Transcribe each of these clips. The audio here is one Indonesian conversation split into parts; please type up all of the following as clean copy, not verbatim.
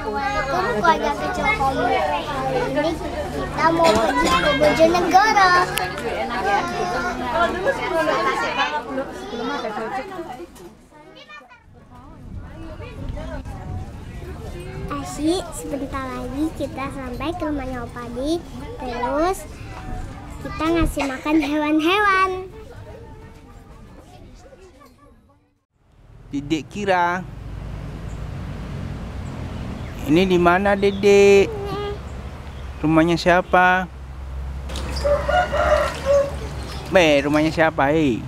Assalamualaikum keluarga kecil kamu. Hari ini kita mau pergi ke Bojonegoro. Asyik, sebentar lagi kita sampai ke rumahnya Opa Di. Terus kita ngasih makan hewan-hewan. Dedek Kira, ini di mana Dedek? Rumahnya siapa? Rumahnya siapa? Hei,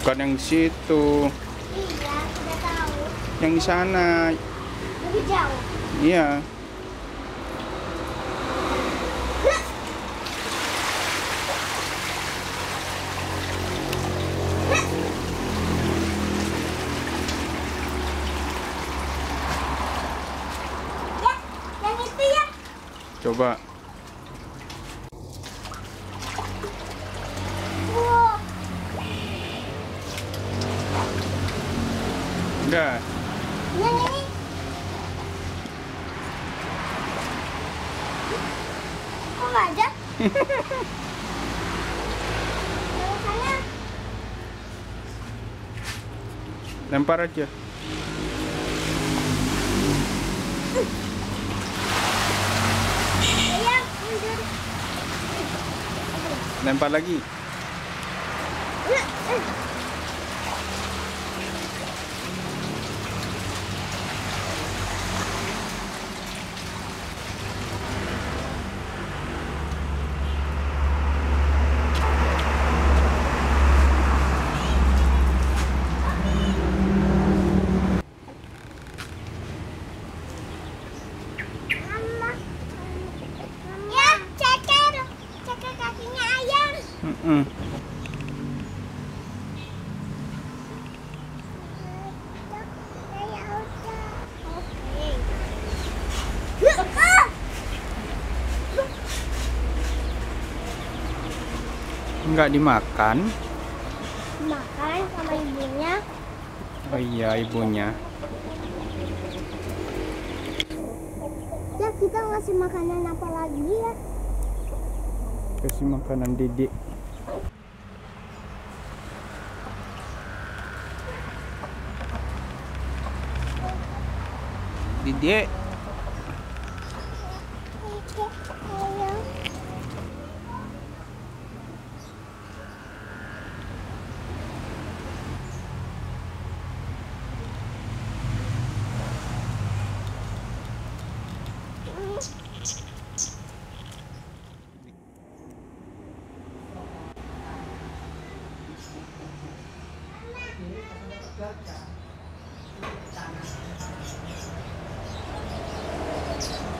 bukan yang di situ. Iya, sudah tahu. Yang di sana. Lebih jauh. Iya. Ya, yang itu ya. Coba. Enggak. Yang ini. Kok nggak ada? Yang sana. Lempar aja. Yang mundur. Lempar lagi. Enggak dimakan. Makan sama ibunya. Oh iya, ibunya. Ya, kita ngasih makanan apa lagi ya? Kasih makanan Dedek. Dedek. Terima kasih.